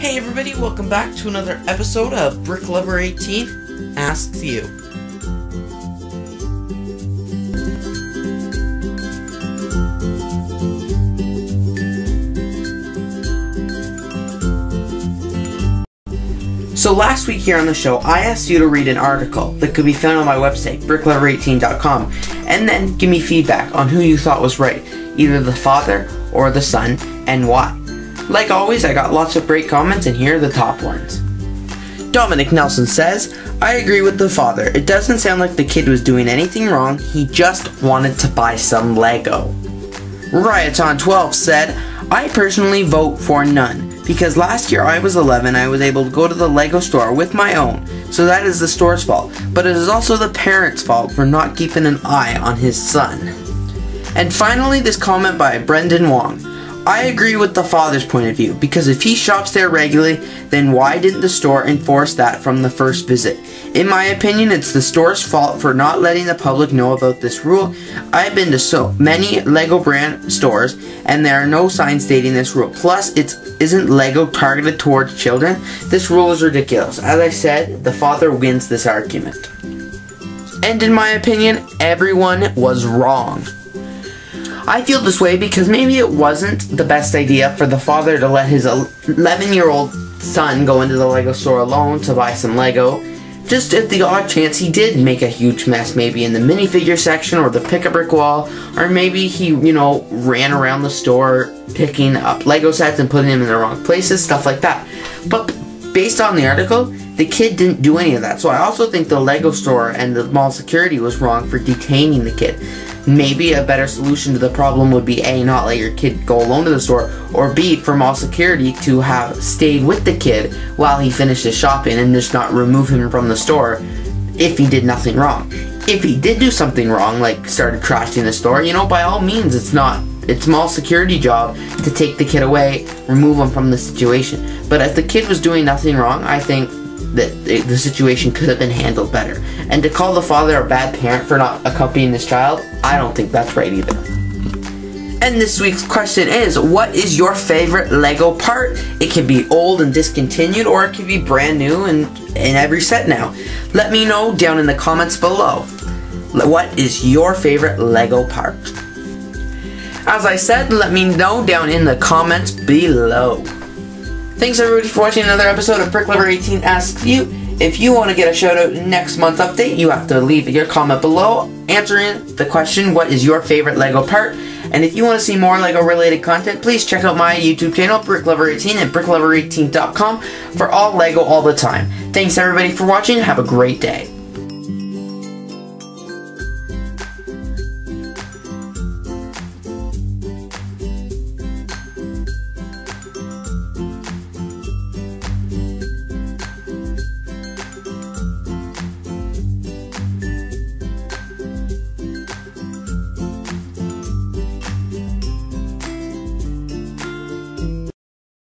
Hey everybody, welcome back to another episode of BrickLover18 Asks You. So last week here on the show, I asked you to read an article that could be found on my website, BrickLover18.com, and then give me feedback on who you thought was right, either the father or the son, and why. Like always, I got lots of great comments, and here are the top ones. Dominic Nelson says, I agree with the father. It doesn't sound like the kid was doing anything wrong, he just wanted to buy some Lego. Rioton12 said, I personally vote for none, because last year I was 11, I was able to go to the Lego store with my own, so that is the store's fault, but it is also the parents' fault for not keeping an eye on his son. And finally, this comment by Brendan Wong. I agree with the father's point of view, because if he shops there regularly, then why didn't the store enforce that from the first visit? In my opinion, it's the store's fault for not letting the public know about this rule. I've been to so many Lego brand stores, and there are no signs stating this rule. Plus, it isn't Lego targeted towards children. This rule is ridiculous. As I said, the father wins this argument. And in my opinion, everyone was wrong. I feel this way because maybe it wasn't the best idea for the father to let his 11-year-old son go into the Lego store alone to buy some Lego. Just at the odd chance he did make a huge mess, maybe in the minifigure section or the pick-a-brick wall, or maybe he, ran around the store picking up Lego sets and putting them in the wrong places, stuff like that. But based on the article, the kid didn't do any of that, so I also think the Lego store and the mall security was wrong for detaining the kid. Maybe a better solution to the problem would be A, not let your kid go alone to the store, or B, for mall security to have stayed with the kid while he finished his shopping and just not remove him from the store if he did nothing wrong. If he did do something wrong, like started trashing the store, by all means, it's mall security job to take the kid away, remove him from the situation. But if the kid was doing nothing wrong, I think that the situation could have been handled better. And to call the father a bad parent for not accompanying his child, I don't think that's right either. And this week's question is, what is your favorite Lego part? It can be old and discontinued, or it can be brand new and in every set now. Let me know down in the comments below. What is your favorite Lego part? As I said, let me know down in the comments below. Thanks everybody for watching another episode of BrickLover18 Asks You. If you want to get a shout out in next month's update, you have to leave your comment below answering the question, what is your favorite Lego part? And if you want to see more Lego related content, please check out my YouTube channel, BrickLover18 at BrickLover18.com for all Lego all the time. Thanks everybody for watching, have a great day.